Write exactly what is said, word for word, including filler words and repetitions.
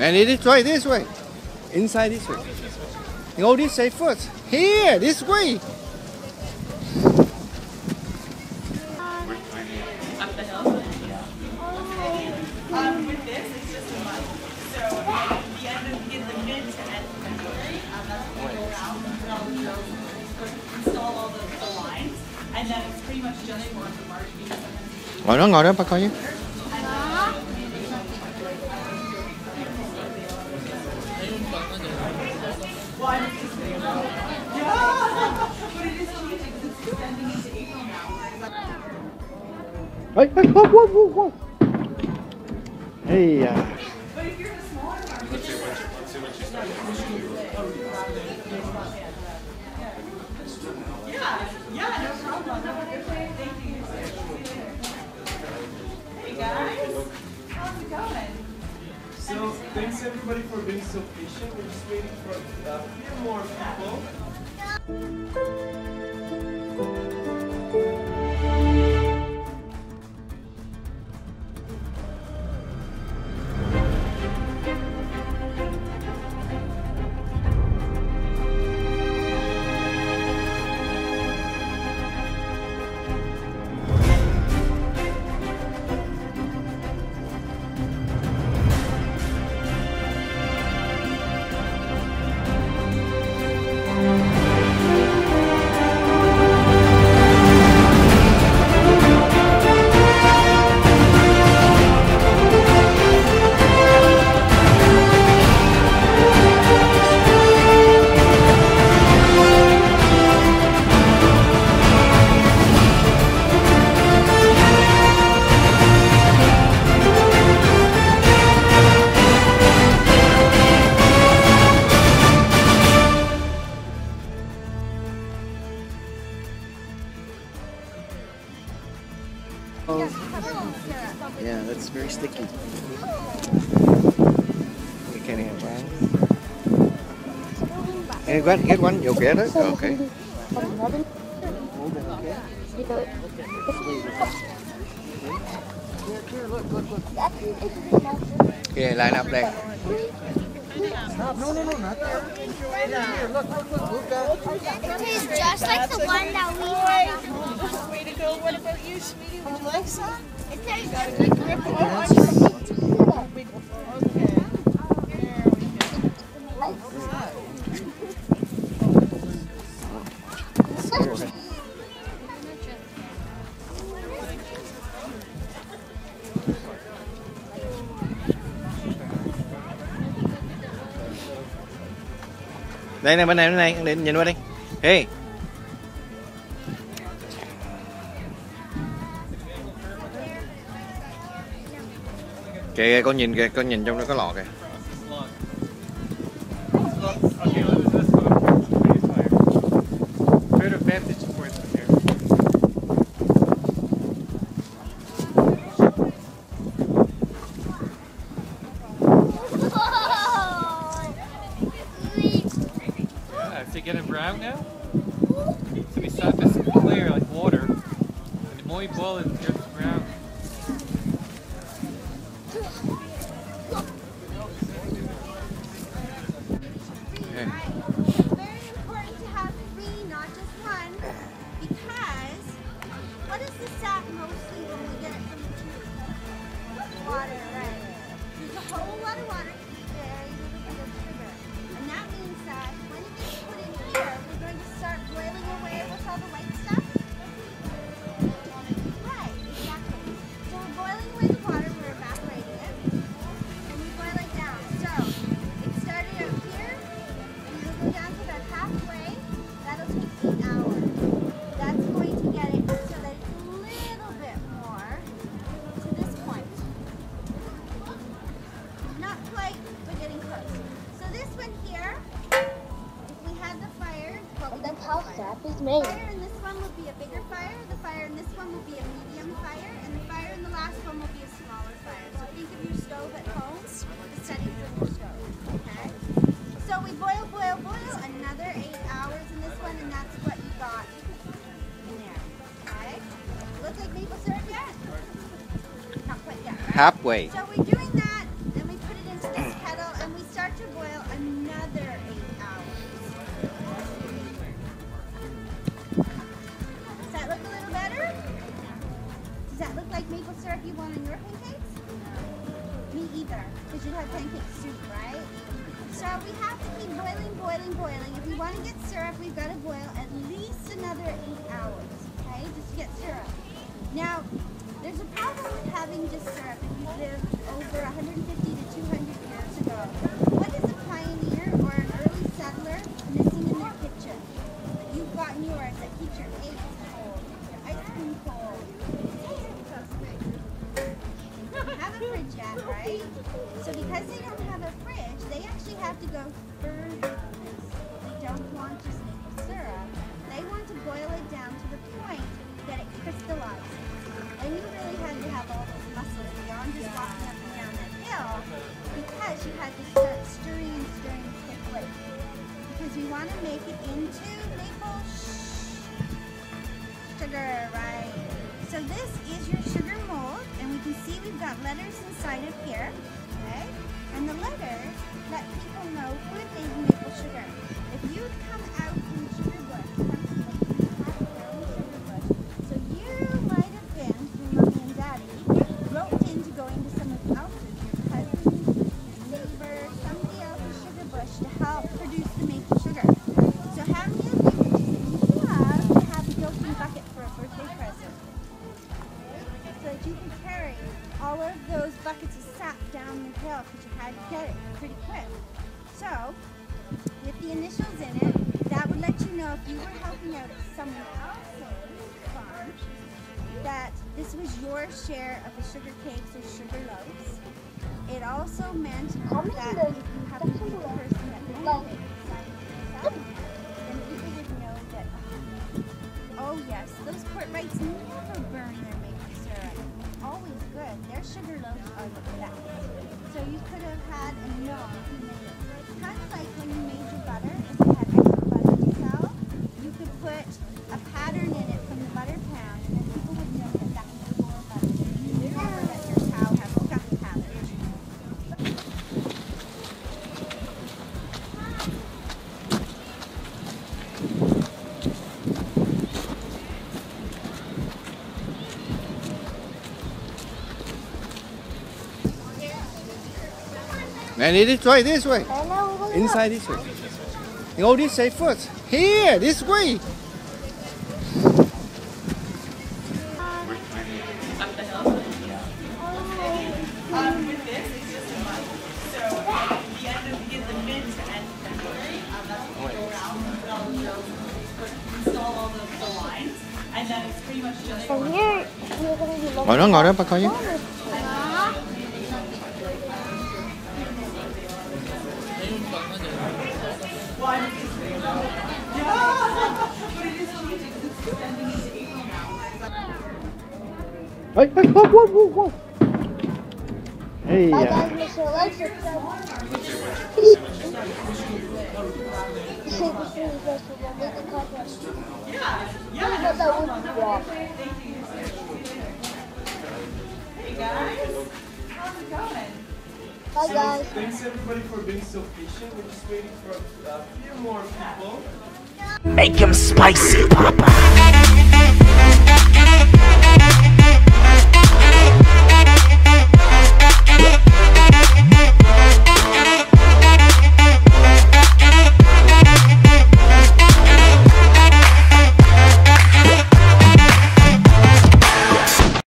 And it is right this way. Inside this way. Go this way first. Here, this way. Up the hill. Um, with this, it's just a month. So at the end of in the mid to end of February, um, that's when we go around and put all the shows, install all the, the lines, and then it's pretty much just for the March because sometimes. Ngồi đó, ngồi đó, bà coi nhé. Hey, hey, whoa, whoa, whoa, whoa. Hey, uh. But if you're the smaller one, let's see what you start. Yeah, yeah, no problem. Have a good day. Thank you. Hey, guys. How's it going? So, thanks everybody for being so patient. We're just waiting for a few more people. Oh. Yeah, that's very sticky. You can have one. Get one, get one, you'll get it. Okay. Okay, line up there. Stop. No, no, no, not there. Here, look, look, look, look down. It tastes just like the one that we had. Way to go. What about you, sweetie? Would you like some? It tastes got a good grip on it. Okay. There we go. Đây này, bên này, bên này, đến nhìn qua đi. Hey. Kìa con nhìn kìa, con nhìn trong đó có lọ kìa. Yeah, to get it brown now. So we saw this clear like water. And the more boil it, it gets brown. Fire in this one will be a bigger fire, the fire in this one will be a medium fire, and the fire in the last one will be a smaller fire. So think of your stove at home, the settings of your stove, okay? So we boil, boil, boil, another eight hours in this one, and that's what you got in there, okay? Look like maple syrup yet? Not quite yet, right? Halfway. So we're doing that, and we put it into this kettle. because you have pancake soup, right? So we have to keep boiling, boiling, boiling. If we want to get syrup, we've got to boil at least another eight hours, okay, just to get syrup. Now, there's a problem with having just syrup if you live over one hundred fifty to two hundred years ago. What is a pioneer or an early settler missing in their kitchen? You've gotten yours that keeps your cake cold, your ice cream cold. Have a fridge yet, right? So because they don't have a fridge, they actually have to go further than this. They don't want just maple syrup. They want to boil it down to the point that it crystallizes. And you really had to have all those muscles beyond just walking up and down that hill, because you had to start stirring and stirring quickly. Because we want to make it into maple sugar, right? So this is your sugar mold, and we can see we've got letters inside of here, okay? And the letters let people know who is making maple sugar. If you would come out from the sugar bush, you have your sugar bush. So you might have been, from mommy and daddy, roped into going to someone else's, your cousin, your neighbor, somebody else's sugar bush to help produce the maple sugar. So how many of you would love to have a built-in bucket for a birthday present? That you can carry all of those buckets of sap down the hill, because you had to get it pretty quick. So, with the initials in it, that would let you know if you were helping out at someone else's farm, that this was your share of the sugar cakes or sugar loaves. It also meant that if you happened to be the person that wanted it inside of yourself, then people would know that, oh yes, those Portwrights never burn their maple. Always good. Their sugar loaves are the best. So you could have had a known who made it. It's kind of like when you made your butter, if you had extra butter to sell, you could put a pattern in it from the butter pound, and then people would know that that was your butter. You never let your cow have a stuffy pattern. And it is right this way. Inside this way. Go this way first. Here, this way. Ngồi đó, ngồi đó, bà coi nhé. Hey, hey, whoa, whoa, whoa. Hey, uh. Hey guys, how's it going? Hi guys. So, thanks everybody for being so patient. We're just waiting for a few more people. Make him spicy, Papa.